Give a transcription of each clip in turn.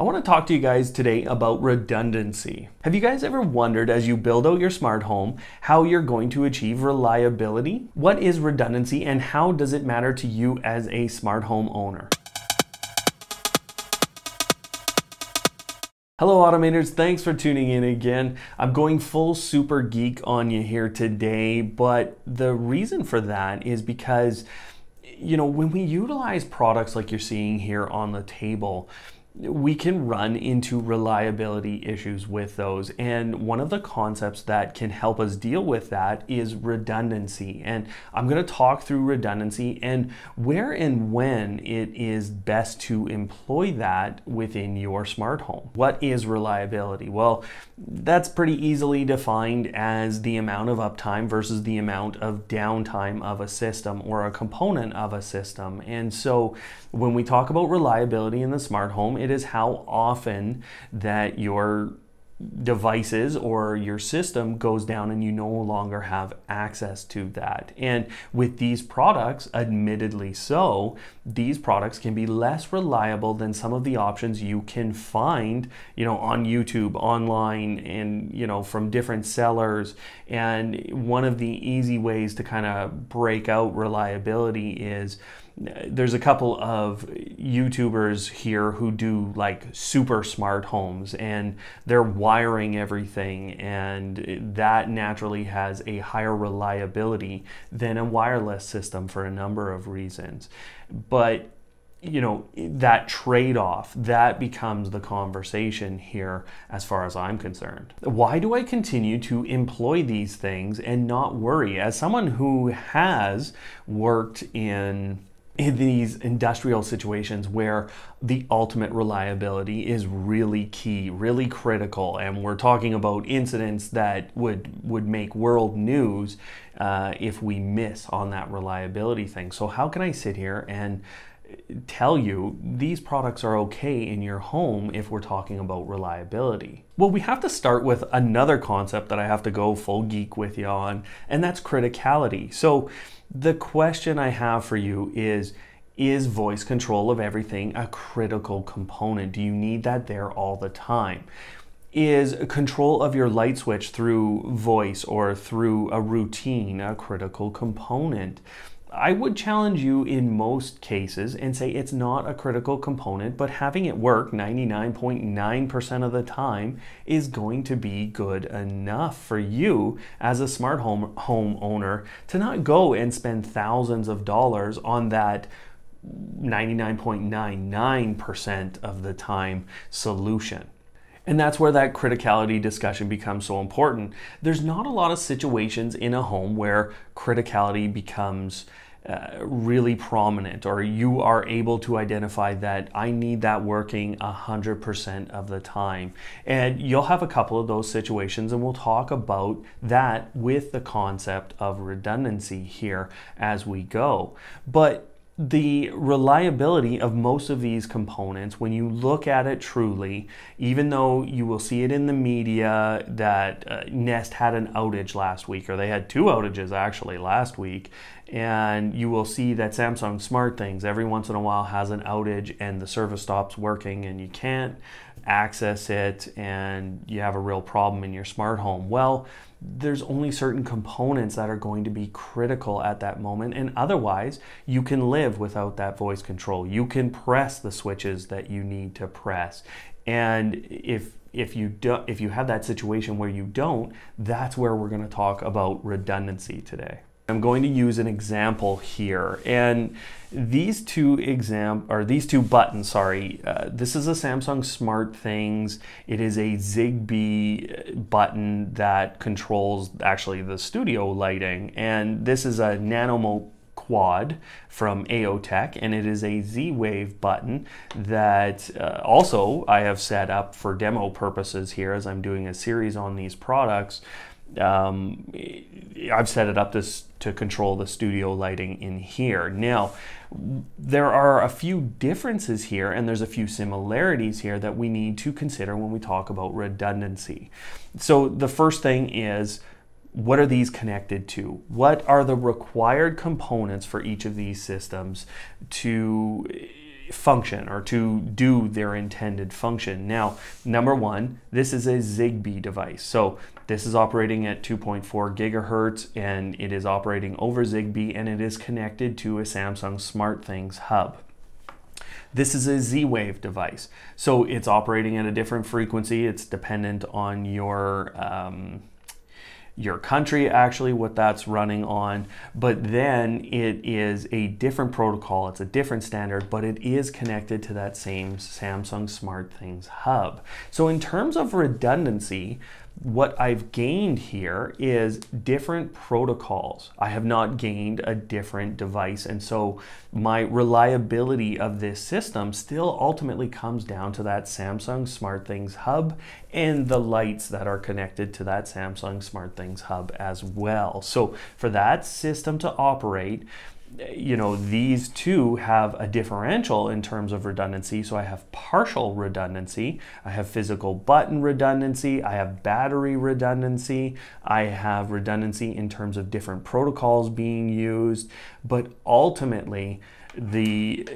I want to talk to you guys today about redundancy. Have you guys ever wondered, as you build out your smart home, how you're going to achieve reliability? What is redundancy and how does it matter to you as a smart home owner? Hello automators, thanks for tuning in again. I'm going full super geek on you here today, but the reason for that is because, you know, when we utilize products like you're seeing here on the table, we can run into reliability issues with those. And one of the concepts that can help us deal with that is redundancy. And I'm going to talk through redundancy and where and when it is best to employ that within your smart home. What is reliability? Well, that's pretty easily defined as the amount of uptime versus the amount of downtime of a system or a component of a system. And so when we talk about reliability in the smart home, it is how often that your devices or your system goes down and you no longer have access to that. And with these products, admittedly so, these products can be less reliable than some of the options you can find, you know, on YouTube, online, and, you know, from different sellers. And one of the easy ways to kind of break out reliability is there's a couple of YouTubers here who do like super smart homes and they're wiring everything, and that naturally has a higher reliability than a wireless system for a number of reasons. But you know, that trade-off, that becomes the conversation here as far as I'm concerned. Why do I continue to employ these things and not worry? As someone who has worked in these industrial situations where the ultimate reliability is really key, really critical, and we're talking about incidents that would make world news if we miss on that reliability thing. So how can I sit here and tell you these products are okay in your home if we're talking about reliability? Well, we have to start with another concept that I have to go full geek with you on, and that's criticality. So the question I have for you is voice control of everything a critical component? Do you need that there all the time? Is control of your light switch through voice or through a routine a critical component? I would challenge you in most cases and say it's not a critical component, but having it work 99.9% of the time is going to be good enough for you as a smart home owner to not go and spend thousands of dollars on that 99.99% of the time solution. And that's where that criticality discussion becomes so important. There's not a lot of situations in a home where criticality becomes really prominent, or you are able to identify that I need that working 100% of the time. And you'll have a couple of those situations, and we'll talk about that with the concept of redundancy here as we go. But the reliability of most of these components, when you look at it truly, even though you will see it in the media that Nest had an outage last week, or they had two outages actually last week, and you will see that Samsung SmartThings every once in a while has an outage and the service stops working and you can't access it and you have a real problem in your smart home. Well, there's only certain components that are going to be critical at that moment, and otherwise you can live without that voice control. You can press the switches that you need to press. And if you have that situation where you don't, that's where we're going to talk about redundancy today. I'm going to use an example here, and these two buttons, sorry, this is a Samsung SmartThings. It is a Zigbee button that controls actually the studio lighting, and this is a Nanomo Quad from Aotech, and it is a Z-Wave button that also I have set up for demo purposes here as I'm doing a series on these products. I've set it up to control the studio lighting in here. Now, there are a few differences here, and there's a few similarities here that we need to consider when we talk about redundancy. So the first thing is, what are these connected to? What are the required components for each of these systems to function or to do their intended function. Now, number one, this is a Zigbee device. So this is operating at 2.4 gigahertz and it is operating over Zigbee and it is connected to a Samsung SmartThings hub. This is a Z-Wave device. So it's operating at a different frequency. It's dependent on your country, actually, what that's running on, but then it is a different protocol, it's a different standard, but it is connected to that same Samsung SmartThings hub. So in terms of redundancy, what I've gained here is different protocols. I have not gained a different device, and so my reliability of this system still ultimately comes down to that Samsung SmartThings hub and the lights that are connected to that Samsung SmartThings hub as well. So for that system to operate, you know, these two have a differential in terms of redundancy. So I have partial redundancy, I have physical button redundancy, I have battery redundancy, I have redundancy in terms of different protocols being used, but ultimately the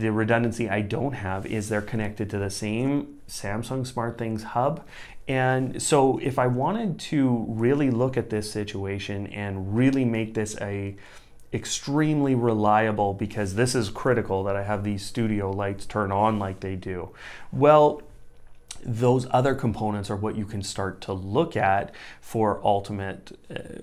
redundancy I don't have is they're connected to the same Samsung SmartThings hub. And so if I wanted to really look at this situation and really make this a extremely reliable, because this is critical that I have these studio lights turn on like they do, well, those other components are what you can start to look at for ultimate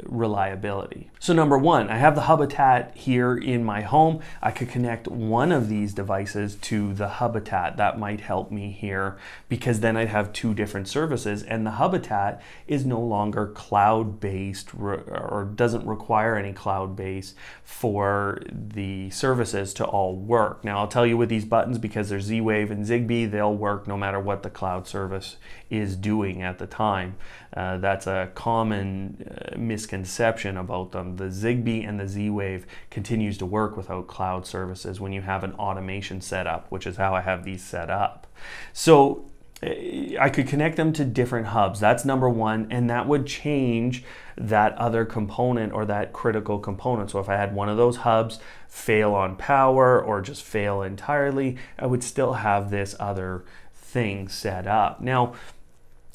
reliability. So number one, I have the Hubitat here in my home. I could connect one of these devices to the Hubitat. That might help me here, because then I'd have two different services, and the Hubitat is no longer cloud-based or doesn't require any cloud base for the services to all work. Now, I'll tell you with these buttons, because they're Z-Wave and Zigbee, they'll work no matter what the cloud service is doing at the time. That's a common misconception about them. The Zigbee and the Z-Wave continues to work without cloud services when you have an automation set up, which is how I have these set up. So I could connect them to different hubs. That's number one, and that would change that other component or that critical component. So if I had one of those hubs fail on power or just fail entirely, I would still have this other thing set up. Now,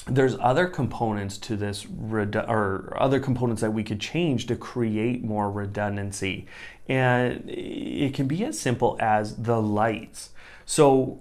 there's other components to this, or other components that we could change to create more redundancy. And it can be as simple as the lights. So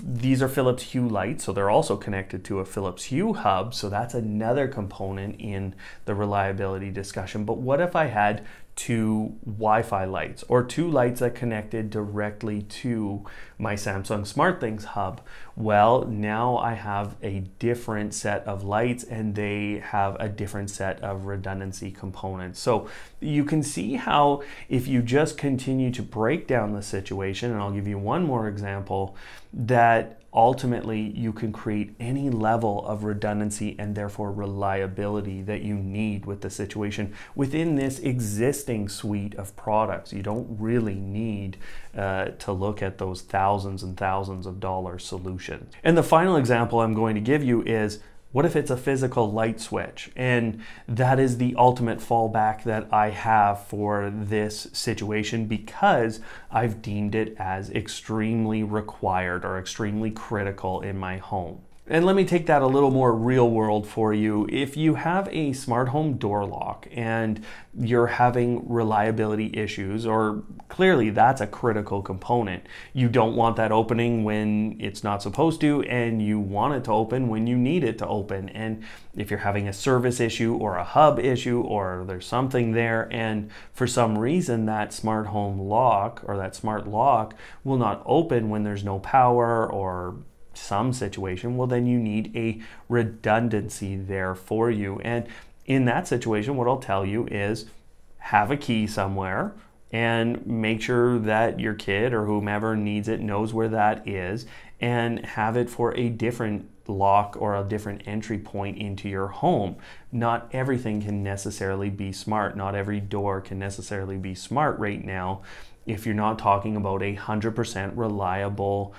these are Philips Hue lights, so they're also connected to a Philips Hue hub. So that's another component in the reliability discussion. But what if I had two Wi-Fi lights, or two lights that connected directly to my Samsung SmartThings hub? Well, now I have a different set of lights and they have a different set of redundancy components. So you can see how if you just continue to break down the situation, and I'll give you one more example, that ultimately you can create any level of redundancy and therefore reliability that you need with the situation within this existing suite of products. You don't really need to look at those thousands and thousands of dollar solutions. And the final example I'm going to give you is, what if it's a physical light switch? And that is the ultimate fallback that I have for this situation, because I've deemed it as extremely required or extremely critical in my home. And let me take that a little more real world for you. If you have a smart home door lock and you're having reliability issues, or clearly that's a critical component. You don't want that opening when it's not supposed to, and you want it to open when you need it to open. And if you're having a service issue or a hub issue, or there's something there, and for some reason that smart home lock or that smart lock will not open when there's no power or some situation, well, then you need a redundancy there for you. And in that situation, what I'll tell you is have a key somewhere and make sure that your kid or whomever needs it knows where that is, and have it for a different lock or a different entry point into your home. Not everything can necessarily be smart. Not every door can necessarily be smart right now, if you're not talking about a 100% reliable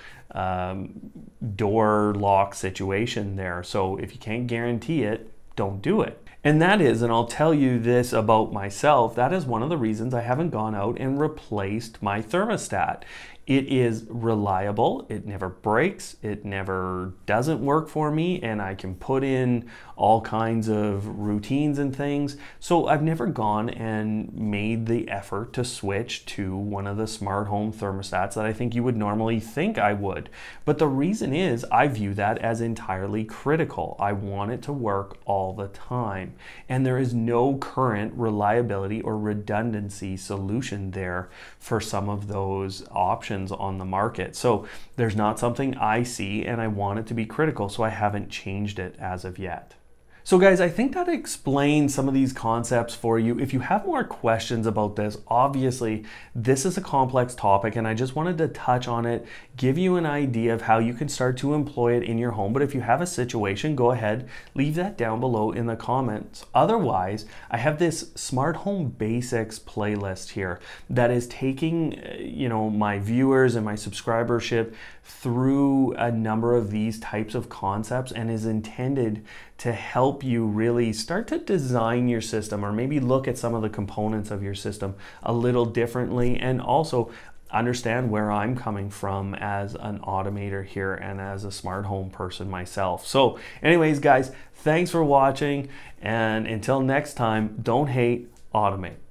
door lock situation there. So if you can't guarantee it, don't do it. And that is, and I'll tell you this about myself, that is one of the reasons I haven't gone out and replaced my thermostat. It is reliable, it never breaks, it never doesn't work for me, and I can put in all kinds of routines and things. So I've never gone and made the effort to switch to one of the smart home thermostats that I think you would normally think I would. But the reason is I view that as entirely critical. I want it to work all the time. And there is no current reliability or redundancy solution there for some of those options on the market. So there's not something I see, and I want it to be critical, so I haven't changed it as of yet. So guys, I think that explains some of these concepts for you. If you have more questions about this, obviously this is a complex topic and I just wanted to touch on it, give you an idea of how you can start to employ it in your home. But if you have a situation, go ahead, leave that down below in the comments. Otherwise, I have this Smart Home Basics playlist here that is taking, you know, my viewers and my subscribership through a number of these types of concepts and is intended to help you really start to design your system, or maybe look at some of the components of your system a little differently, and also understand where I'm coming from as an automator here and as a smart home person myself. So anyways, guys, thanks for watching, and until next time, don't hate, automate.